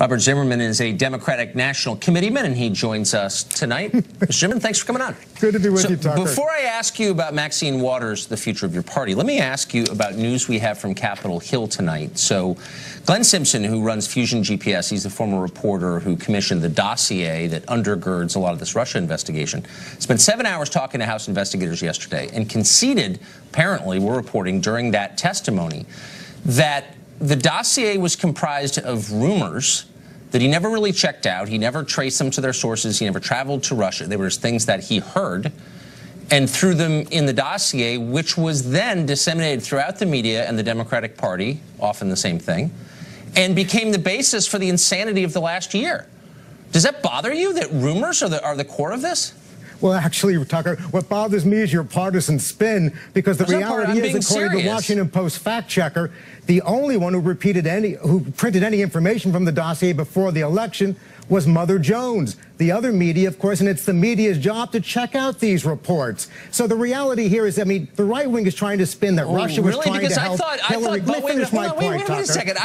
Robert Zimmerman is a Democratic National Committeeman, and he joins us tonight. Mr. Zimmerman, thanks for coming on. Good to be with you, Tucker. Before I ask you about Maxine Waters, the future of your party, let me ask you about news we have from Capitol Hill tonight. So Glenn Simpson, who runs Fusion GPS, he's the former reporter who commissioned the dossier that undergirds a lot of this Russia investigation, spent 7 hours talking to House investigators yesterday and conceded, apparently, we're reporting during that testimony, that the dossier was comprised of rumors that he never really checked out. He never traced them to their sources. He never traveled to Russia. They were just things that he heard and threw them in the dossier, which was then disseminated throughout the media and the Democratic Party, often the same thing, and became the basis for the insanity of the last year. Does that bother you that rumors are the core of this? Well, actually, Tucker, what bothers me is your partisan spin, because the reality is, according to the Washington Post fact-checker, the only one who printed any information from the dossier before the election was Mother Jones. The other media, of course, and it's the media's job to check out these reports. So the reality here is, I mean, the right wing is trying to spin that Russia was trying to help Hillary. Let me finish my point, Tucker. Wait a second.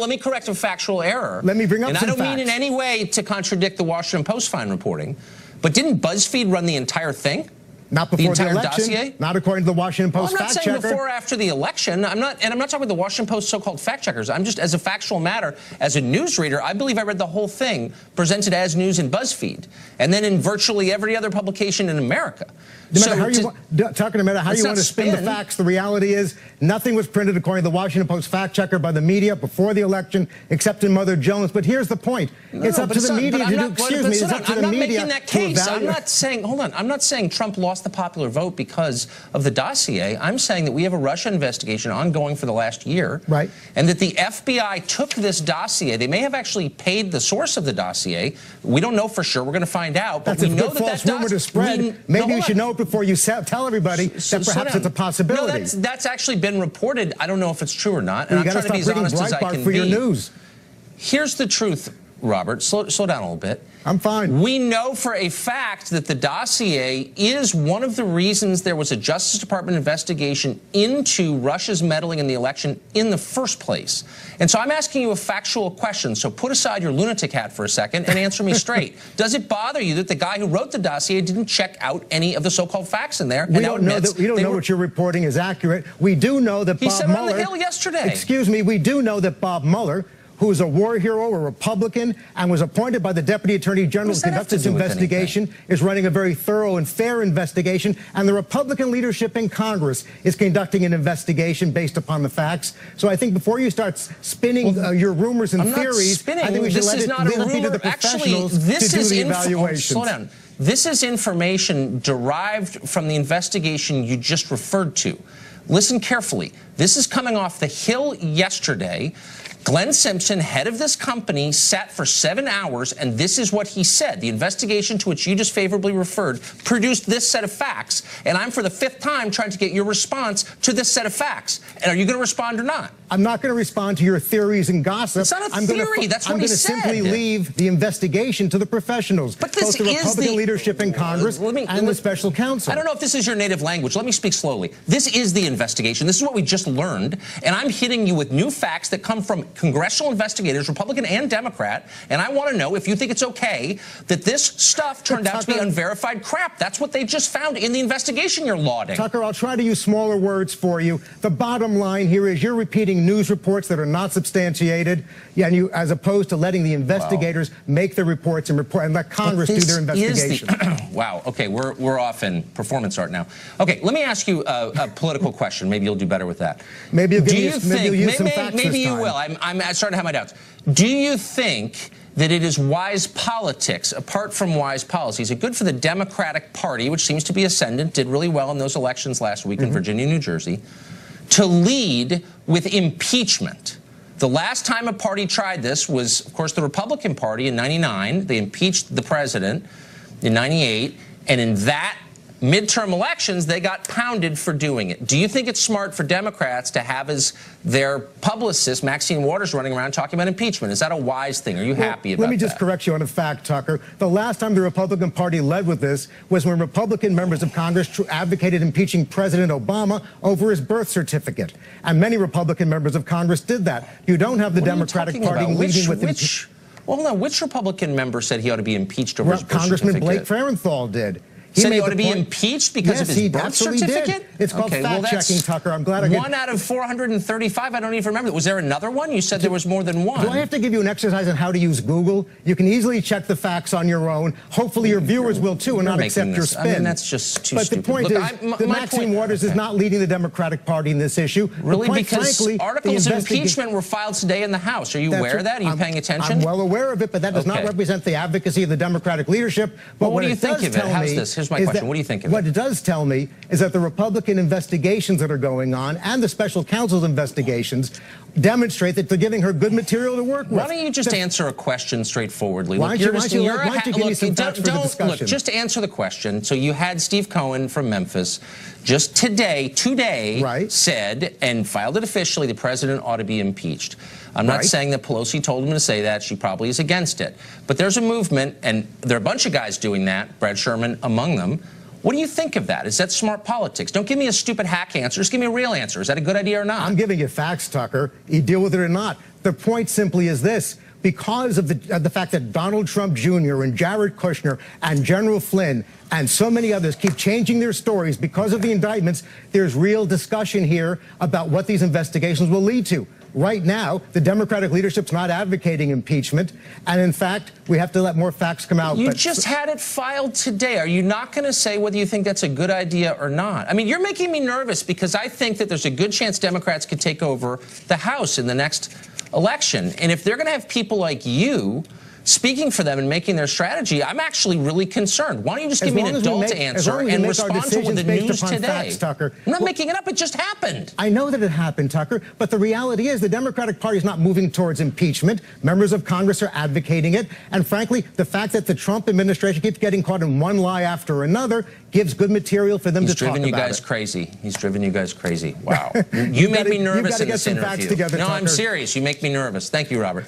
Let me correct a factual error. Let me bring up some facts. And I don't mean in any way to contradict the Washington Post fine reporting, but didn't BuzzFeed run the entire thing? Not before the election, dossier? Not according to the Washington Post fact-checker. I'm not saying before or after the election. I'm not talking about the Washington Post so-called fact-checkers. I'm just, as a factual matter, as a news reader, I believe I read the whole thing presented as news in BuzzFeed, and then in virtually every other publication in America. Tucker, no matter how you want to spin the facts, the reality is nothing was printed according to the Washington Post fact-checker by the media before the election, except in Mother Jones. But here's the point: it's up to the media to do. Excuse me, it's up to the media to evaluate. I'm not making that case. I'm not saying. Hold on. I'm not saying Trump lost the popular vote because of the dossier. I'm saying that we have a Russia investigation ongoing for the last year, right? And that the FBI took this dossier. They may have actually paid the source of the dossier. We don't know for sure. We're going to find out. But we know that that's rumor to spread. Maybe you should know before you tell everybody that perhaps it's a possibility. No, that's actually been reported. I don't know if it's true or not. And I'm trying to be as honest as I can be. Here's the truth, Robert. Slow down a little bit. I'm fine. We know for a fact that the dossier is one of the reasons there was a Justice Department investigation into Russia's meddling in the election in the first place. And so I'm asking you a factual question. So put aside your lunatic hat for a second and answer me straight. Does it bother you that the guy who wrote the dossier didn't check out any of the so-called facts in there? We don't know what you're reporting is accurate. We do know that Bob Mueller. He said on the Hill yesterday. Excuse me. We do know that Bob Mueller, who is a war hero, a Republican, and was appointed by the Deputy Attorney General to conduct this investigation, is running a very thorough and fair investigation, and the Republican leadership in Congress is conducting an investigation based upon the facts. So I think before you start spinning your rumors and theories, I think we should let it be to the professionals to do the evaluation. Slow down. This is information derived from the investigation you just referred to. Listen carefully. This is coming off the Hill yesterday. Glenn Simpson, head of this company, sat for 7 hours, and this is what he said. The investigation to which you just favorably referred produced this set of facts, and I'm for the 5th time trying to get your response to this set of facts. And are you going to respond or not? I'm not going to respond to your theories and gossip. It's not a theory. That's what he said. I'm going to simply leave the investigation to the professionals, both the Republican leadership in Congress and the special counsel. I don't know if this is your native language. Let me speak slowly. This is the investigation. This is what we just learned, and I'm hitting you with new facts that come from congressional investigators, Republican and Democrat, and I want to know if you think it's okay that this stuff turned out to be unverified crap. That's what they just found in the investigation you're lauding. Tucker, I'll try to use smaller words for you. The bottom line here is you're repeating news reports that are not substantiated, and you, as opposed to letting the investigators make the reports and let Congress do their investigation. Wow. Okay, we're off in performance art now. Okay, let me ask you a political question. Maybe you'll do better with that. Maybe you'll use some facts this time. Maybe you will. I'm starting to have my doubts. Do you think that it is wise politics, apart from wise policies, good for the Democratic Party, which seems to be ascendant, did really well in those elections last week in Virginia and New Jersey, to lead with impeachment? The last time a party tried this was, of course, the Republican Party in '99. They impeached the president in '98, and in that midterm elections, they got pounded for doing it. Do you think it's smart for Democrats to have as their publicist Maxine Waters running around talking about impeachment? Is that a wise thing? Are you happy about that? Let me just correct you on a fact, Tucker. The last time the Republican Party led with this was when Republican members of Congress advocated impeaching President Obama over his birth certificate. And many Republican members of Congress did that. You don't have the Democratic Party leading with impeachment. Well, now, which Republican member said he ought to be impeached over his birth certificate? Congressman Blake Farenthal did. He said he ought to be impeached because of his birth certificate? It's called fact-checking, Tucker. I'm glad I got one out of 435. I don't even remember. Was there another one? You said there was more than one. Do I have to give you an exercise on how to use Google? You can easily check the facts on your own. Hopefully your viewers will, too, and not accept your spin. I mean, that's just too stupid. But the point is that Maxine Waters is not leading the Democratic Party in this issue. Really? Because articles of impeachment were filed today in the House. Are you aware of that? Are you paying attention? I'm well aware of it, but that does not represent the advocacy of the Democratic leadership. But what do you think of it? How's this? Here's my question. What do you think of it? What it does tell me is that the Republican investigations that are going on and the special counsel's investigations demonstrate that they're giving her good material to work with. Why don't you just answer a question straightforwardly? Why don't you give me some facts for the discussion? Look, just answer the question. So you had Steve Cohen from Memphis just today, right, said and filed it officially, the president ought to be impeached. I'm not saying that Pelosi told him to say that. She probably is against it. But there's a movement, and there are a bunch of guys doing that, Brad Sherman among them. What do you think of that? Is that smart politics? Don't give me a stupid hack answer. Just give me a real answer. Is that a good idea or not? I'm giving you facts, Tucker. You deal with it or not. The point simply is this. Because of the fact that Donald Trump Jr. and Jared Kushner and General Flynn and so many others keep changing their stories because of the indictments, there's real discussion here about what these investigations will lead to. Right now, the Democratic leadership's not advocating impeachment, and in fact, we have to let more facts come out. You just had it filed today. Are you not going to say whether you think that's a good idea or not? I mean, you're making me nervous because I think that there's a good chance Democrats could take over the House in the next election, and if they're going to have people like you speaking for them and making their strategy, I'm actually really concerned. Why don't you just give me an adult answer and respond to the news today? I'm not making it up. It just happened. I know that it happened, Tucker, but the reality is the Democratic Party is not moving towards impeachment. Members of Congress are advocating it. And frankly, the fact that the Trump administration keeps getting caught in one lie after another gives good material for them to talk about. He's driven you guys crazy. He's driven you guys crazy. Wow. You made me nervous in this interview. No, I'm serious. You make me nervous. Thank you, Robert.